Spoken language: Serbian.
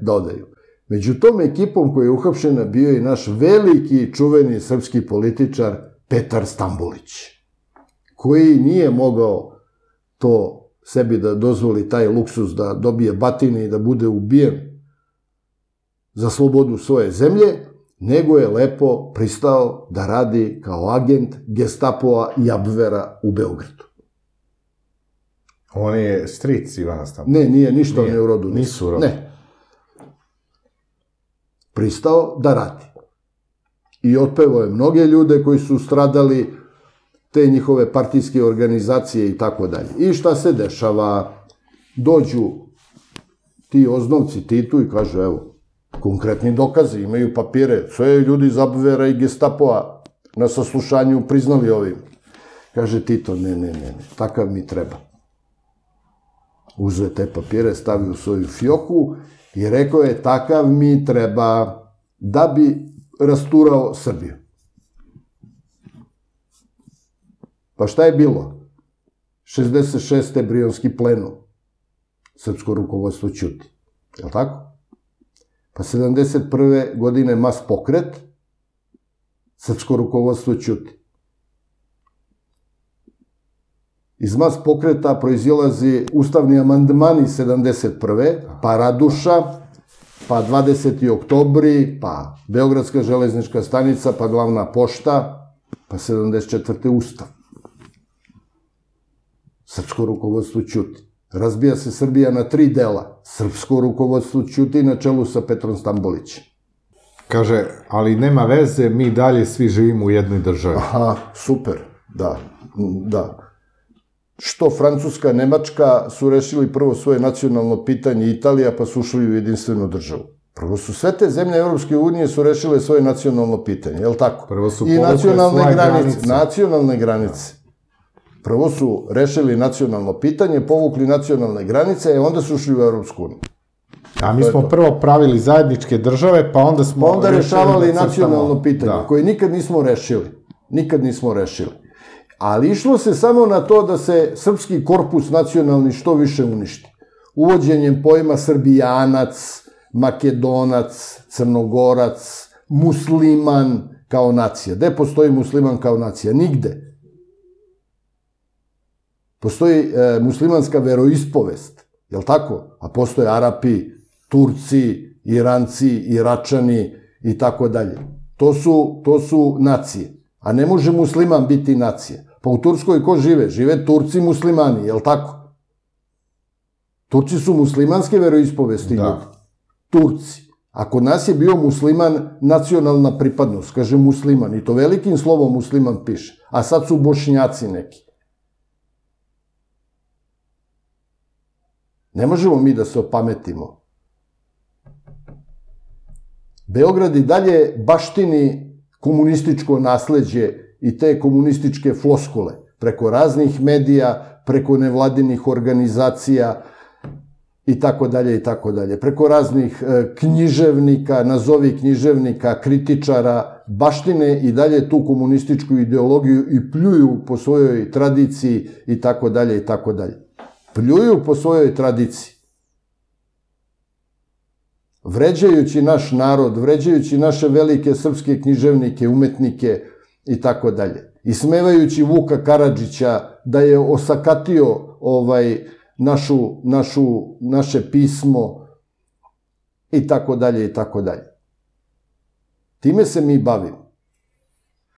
dodaju. Među tom ekipom koja je uhapšena bio je naš veliki čuveni srpski političar Petar Stambolić, koji nije mogao to sebi da dozvoli taj luksuz da dobije batine i da bude ubijen za slobodu svoje zemlje, nego je lepo pristao da radi kao agent Gestapoa i Abvera u Beogradu. On je stric Ivana Stambolića. Ne, nije ništa u rodu. Nisu u rodu. Ne. Pristao da radi. I otpevao je mnoge ljude koji su stradali, te njihove partijske organizacije i tako dalje. I šta se dešava? Dođu ti OZN-ovci Titu i kažu, evo, konkretni dokazi, imaju papire, sve ljudi iz Abvera i Gestapoa na saslušanju priznali ovim. Kaže Tito, ne, takav mi treba. Uzeo je te papire, stavio u svoju fioku i rekao je, takav mi treba da bi rasturao Srbiju. Pa šta je bilo? 66. Brionski plenum. Srpsko rukovodstvo ćuti. Je li tako? Pa 71. godine maspokret. Srpsko rukovodstvo ćuti. Iz maspokreta proizilazi ustavni amandmani 71. Pa Raduša, pa 20. oktobri, pa Beogradska železnička stanica, pa glavna pošta, pa 74. ustav. Srpsko rukovodstvo ćuti. Razbija se Srbija na 3 dela. Srpsko rukovodstvo ćuti na čelu sa Petrom Stambolićem. Kaže, ali nema veze, mi dalje svi živimo u jednoj državi. Aha, super, da. Što Francuska, Nemačka su rešili prvo svoje nacionalno pitanje, Italija, pa su ušli u jedinstvenu državu. Prvo su sve te zemlje Evropske unije su rešile svoje nacionalno pitanje, je li tako? Prvo su povukle svoje granice. Nacionalne granice. Prvo su rešili nacionalno pitanje, povukli nacionalne granice, onda su ušli u Evropsku uniju. A mi smo prvo pravili zajedničke države, pa onda smo rešili... Pa onda rešavali nacionalno pitanje, koje nikad nismo rešili. Ali išlo se samo na to da se srpski korpus nacionalni što više uništi. Uvođenjem pojma Srbijanac, Makedonac, Crnogorac, Musliman kao nacija. Gde postoji Musliman kao nacija? Nigde. Postoji muslimanska veroispovest, je li tako? A postoje Arapi, Turci, Iranci, Iračani i tako dalje. To su nacije. A ne može musliman biti nacija. Pa u Turskoj ko žive? Žive Turci muslimani, je li tako? Turci su muslimanske veroispovesti ljudi. Turci. A kod nas je bio musliman nacionalna pripadnost, kaže musliman. I to velikim slovom musliman piše. A sad su bošnjaci neki. Ne možemo mi da se opametimo. Beograd i dalje baštini komunističko nasleđe i te komunističke floskule preko raznih medija, preko nevladinih organizacija i tako dalje i tako dalje. Preko raznih književnika, nazovi književnika, kritičara, baštine i dalje tu komunističku ideologiju i pljuju po svojoj tradiciji i tako dalje i tako dalje. Pljuju po svojoj tradiciji. Vređajući naš narod, vređajući naše velike srpske književnike, umetnike i tako dalje. Ismevajući Vuka Karadžića da je osakatio naše pismo i tako dalje i tako dalje. Time se mi bavimo.